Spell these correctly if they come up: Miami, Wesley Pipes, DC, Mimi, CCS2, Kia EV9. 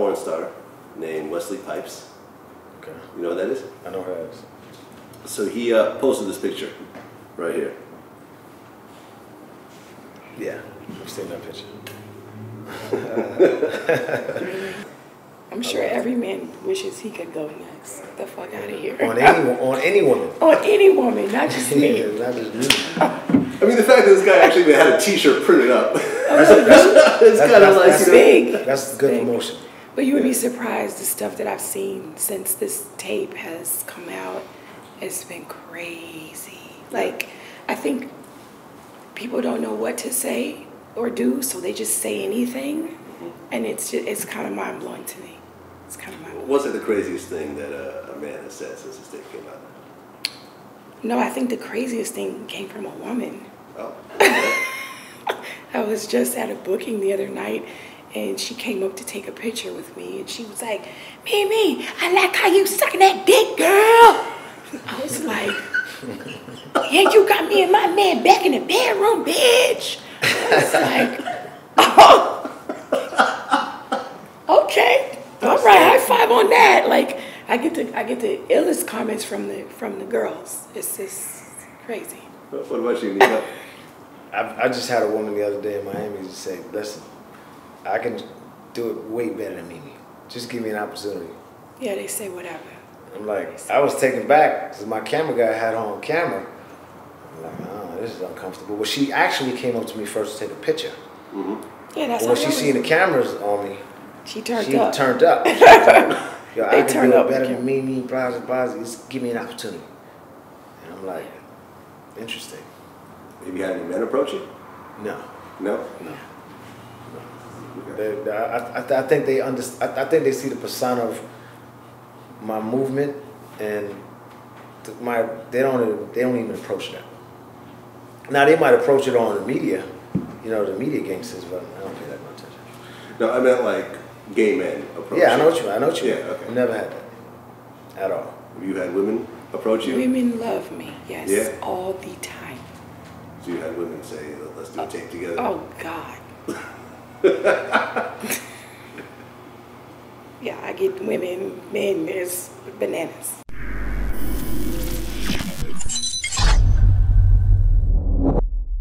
porn star named Wesley Pipes. Okay. You know what that is? I know who that is. So he posted this picture right here. Yeah. I've seen that picture. I'm sure every man wishes he could go next. Get the fuck out of here. On any woman. On any woman, not just me. Not just me. I mean, the fact that this guy actually had a T-shirt printed up. It's kind of like big. That's good promotion. But you would be surprised the stuff that I've seen since this tape has come out. It's been crazy. Like, I think people don't know what to say or do, so they just say anything, and it's kind of mind blowing to me. It's kind of mind blowing. What's the craziest thing that a man has said since this tape came out? No, I think the craziest thing came from a woman. Oh. Okay. I was just at a booking the other night, and she came up to take a picture with me, and she was like, "Mimi, I like how you sucking that dick, girl." I was like, "Yeah, you got me and my man back in the bedroom, bitch." I was like, "Oh, okay, all right, high five on that." Like, I get the illest comments from the girls. It's just crazy. What about you, Nina? I just had a woman the other day in Miami just say, "Listen, I can do it way better than Mimi. Just give me an opportunity." Yeah, they say whatever. I'm like, I was taken back because my camera guy had her on camera. I'm like, oh, this is uncomfortable. Well, she actually came up to me first to take a picture. Mm-hmm. Yeah, that's. When she seen the cameras on me, she turned up. She was like, "Yo, I can do it better than Mimi, blah, blah, blah, just give me an opportunity." And I'm like, interesting. Have you had any men approach you? No. No? No. No. Okay. I think they see the persona of my movement, and they don't even approach that. Now, they might approach it on the media, you know, the media game says, but I don't pay that much attention. No, I meant like, gay men approach you. Yeah, I know what you mean. Yeah, okay. I've never had that at all. Have you had women approach you? Women love me, yes, yeah. All the time. So you had women say, "Let's do a tape together"? Oh, God. Yeah, I get women, men, there's bananas.